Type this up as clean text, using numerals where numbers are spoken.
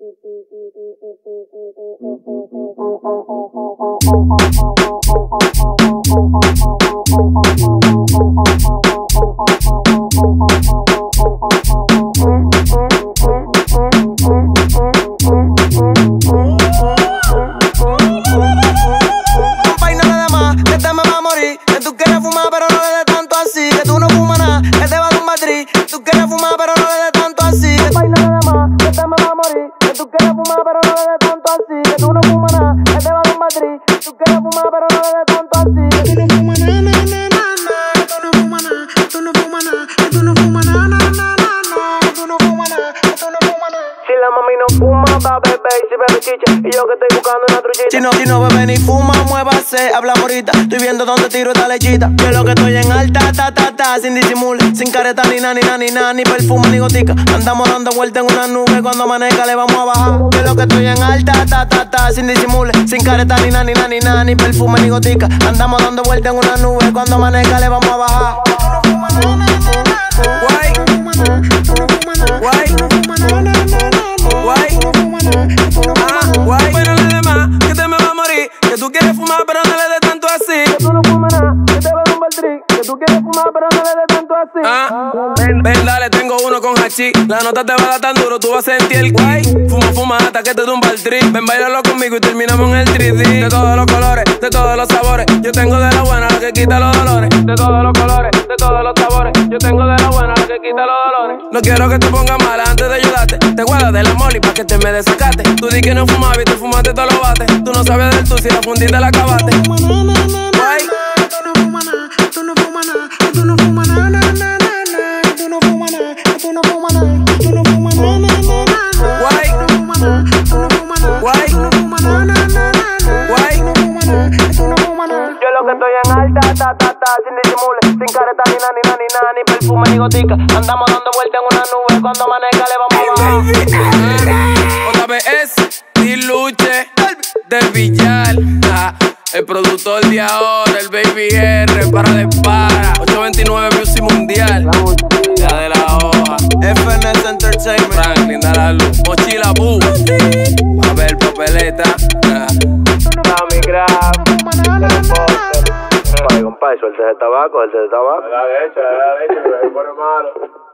Yo lo que estoy en alta, ta, ta, ta, sin disimule, sin careta, ni na, ni na, ni na, ni perfume, ni gotica. Andamos dando vueltas en una nube, cuando amanezca le vamos a bajar. Yo lo que estoy en alta, ta, ta, ta, sin disimule, sin careta, ni na, ni na, ni na, ni perfume, ni gotica. Andamos dando vueltas en una nube, cuando amanezca le vamos a bajar. Guay, pero nada más, que te me va a morir, que tú quieres fumar, pero no le des tanto así. Tú quieres fumar, pero no le des tanto así. Ven, dale, tengo uno con hachís. La nota te va a dar tan duro, tú vas a sentir el guay. Fuma hasta que te tumba el trip. Ven, bailalo conmigo y terminamos en el 3D. De todos los colores, de todos los sabores, yo tengo de la buena la que quita los dolores. De todos los colores, de todos los sabores, yo tengo de la buena la que quita los dolores. No quiero que te pongas mala antes de ayudarte. Te guardas de la moli pa' que te me desacaste. Tú di que no fumabas y te fumaste todos los bates. Tú no sabes del tú si la fundita la acabaste. Guay. Sin disimule, sin careta, ni na, ni na, ni na, ni perfume, ni gotica. Andamos dando vueltas en una nube, cuando amanezca le vamos a bajar. JBS y Luche, DelVillar, el productor de ahora, el Baby R, para. 829 Music Mundial, la de la hoja. FNS Entertainment, Franklin, da la luz. Mochila Boo, a ver papeleta. Tommy Graf. Compadre, suelta ese tabaco, suelta ese tabaco. La leche, pero es bueno malo.